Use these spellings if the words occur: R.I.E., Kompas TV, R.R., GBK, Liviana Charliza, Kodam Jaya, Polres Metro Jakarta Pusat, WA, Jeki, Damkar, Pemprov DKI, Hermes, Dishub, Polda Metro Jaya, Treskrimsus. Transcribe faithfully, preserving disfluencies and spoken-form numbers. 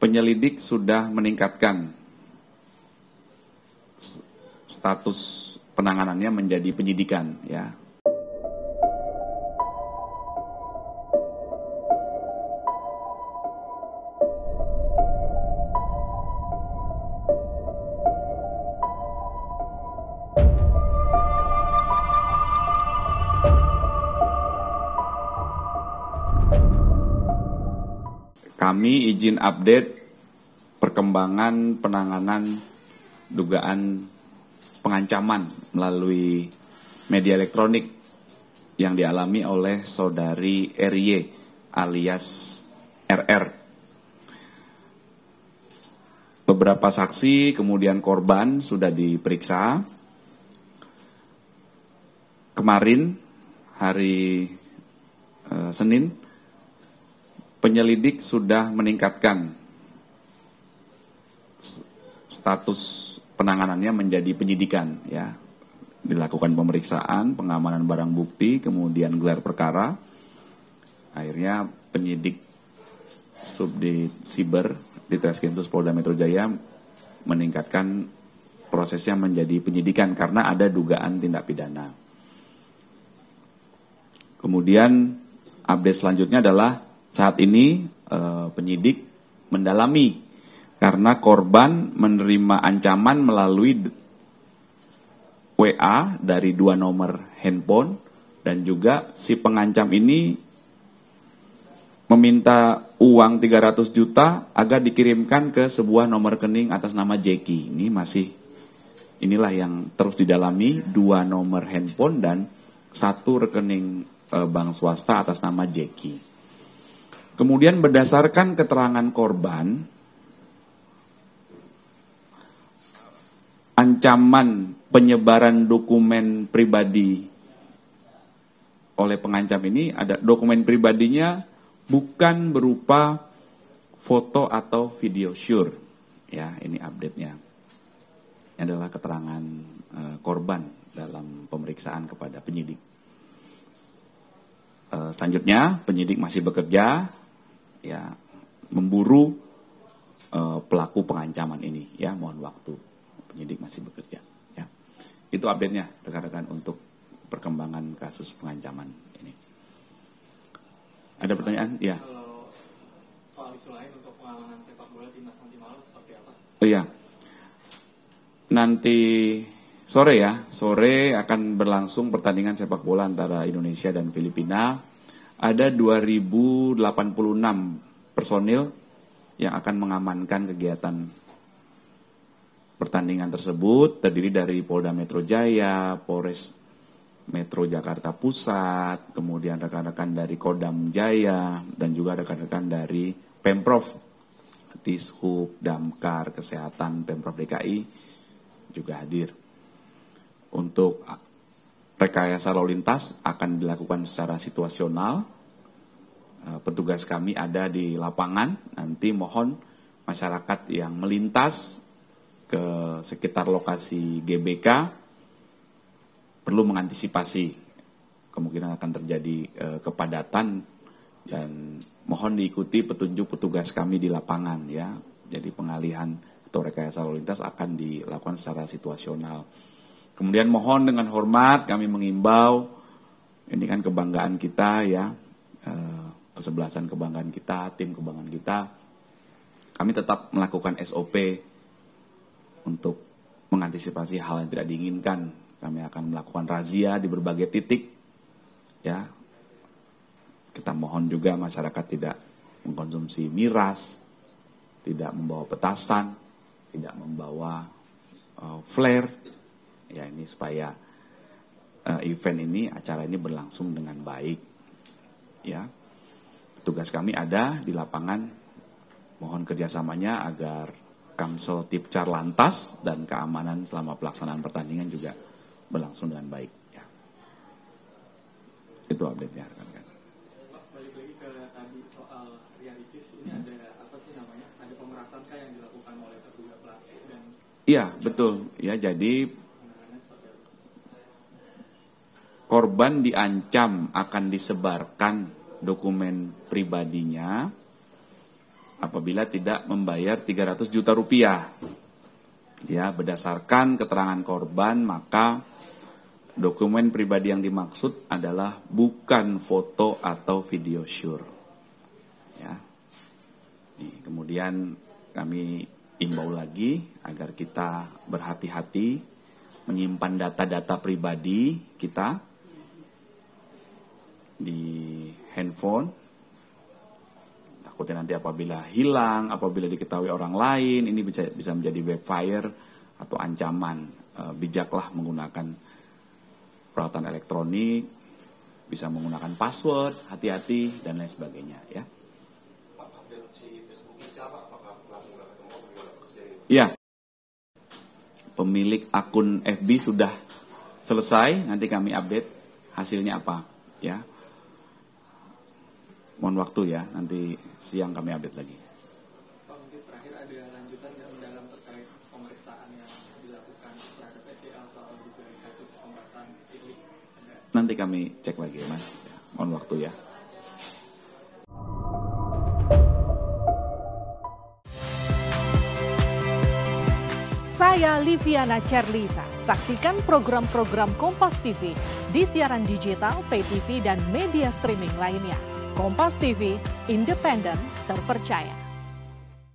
penyelidik sudah meningkatkan status penanganannya menjadi penyidikan, ya. Kami izin update perkembangan penanganan dugaan pengancaman melalui media elektronik yang dialami oleh saudari R I E alias R R. Beberapa saksi kemudian korban sudah diperiksa. Kemarin hari eh, Senin penyelidik sudah meningkatkan status penanganannya menjadi penyidikan, ya. Dilakukan pemeriksaan, pengamanan barang bukti, kemudian gelar perkara. Akhirnya penyidik subdit siber di Treskrimsus Polda Metro Jaya meningkatkan prosesnya menjadi penyidikan karena ada dugaan tindak pidana. Kemudian update selanjutnya adalah saat ini eh, penyidik mendalami karena korban menerima ancaman melalui W A dari dua nomor handphone dan juga si pengancam ini meminta uang tiga ratus juta agar dikirimkan ke sebuah nomor rekening atas nama Jeki. Ini masih inilah yang terus didalami, dua nomor handphone dan satu rekening eh, bank swasta atas nama Jeki. Kemudian berdasarkan keterangan korban, ancaman penyebaran dokumen pribadi oleh pengancam ini, ada dokumen pribadinya bukan berupa foto atau video syur. Ya, ini update-nya. Ini adalah keterangan eh, korban dalam pemeriksaan kepada penyidik. Eh, selanjutnya, penyidik masih bekerja, ya, memburu uh, pelaku pengancaman ini, ya. Mohon waktu, penyidik masih bekerja, ya. Itu update-nya rekan-rekan untuk perkembangan kasus pengancaman ini. Ada pertanyaan? Ya. Kalau soal isu lain untuk pengamanan sepak bola timnas nanti malam seperti apa? Oh iya. Nanti sore, ya. Sore akan berlangsung pertandingan sepak bola antara Indonesia dan Filipina. Ada dua ribu delapan puluh enam personil yang akan mengamankan kegiatan pertandingan tersebut, terdiri dari Polda Metro Jaya, Polres Metro Jakarta Pusat, kemudian rekan-rekan dari Kodam Jaya, dan juga rekan-rekan dari Pemprov, Dishub, Damkar, Kesehatan, Pemprov D K I juga hadir. Untuk rekayasa lalu lintas akan dilakukan secara situasional. Petugas kami ada di lapangan. Nanti mohon masyarakat yang melintas ke sekitar lokasi G B K perlu mengantisipasi kemungkinan akan terjadi kepadatan dan mohon diikuti petunjuk petugas kami di lapangan, ya. Jadi pengalihan atau rekayasa lalu lintas akan dilakukan secara situasional. Kemudian mohon dengan hormat kami mengimbau, ini kan kebanggaan kita, ya, kesebelasan kebanggaan kita, tim kebanggaan kita. Kami tetap melakukan S O P untuk mengantisipasi hal yang tidak diinginkan. Kami akan melakukan razia di berbagai titik, ya. Kita mohon juga masyarakat tidak mengkonsumsi miras, tidak membawa petasan, tidak membawa uh, flare. Ya, ini supaya uh, event ini, acara ini berlangsung dengan baik, ya. Petugas kami ada di lapangan. Mohon kerjasamanya agar Kamsel Tipcar Lantas dan keamanan selama pelaksanaan pertandingan juga berlangsung dengan baik, ya. Itu update-nya, rekan-rekan. Balik lagi ke tadi soal realitis, ini hmm. ada apa sih namanya? Ada pemerasan kah yang dilakukan oleh terduga pelaku? Dan iya, betul. Ya, jadi korban diancam akan disebarkan dokumen pribadinya apabila tidak membayar tiga ratus juta rupiah. Ya, berdasarkan keterangan korban, maka dokumen pribadi yang dimaksud adalah bukan foto atau video syur. Ya. Nih, kemudian kami imbau lagi agar kita berhati-hati menyimpan data-data pribadi kita di handphone. Takutnya nanti apabila hilang, apabila diketahui orang lain, ini bisa bisa menjadi backfire atau ancaman. E, bijaklah menggunakan peralatan elektronik, bisa menggunakan password, hati-hati dan lain sebagainya. Ya. Ya, pemilik akun F B sudah selesai. Nanti kami update hasilnya apa, ya. Mohon waktu ya, nanti siang kami update lagi. Pak, mungkin terakhir ada lanjutan yang dalam terkait pemeriksaan yang dilakukan terhadap S I A soal dugaan kasus pemerasan ini. Nanti kami cek lagi, Mas. Ya, mohon waktu ya. Saya Liviana Charliza, saksikan program-program Kompas T V di siaran digital, pay T V, dan media streaming lainnya. Kompas T V, independen, terpercaya.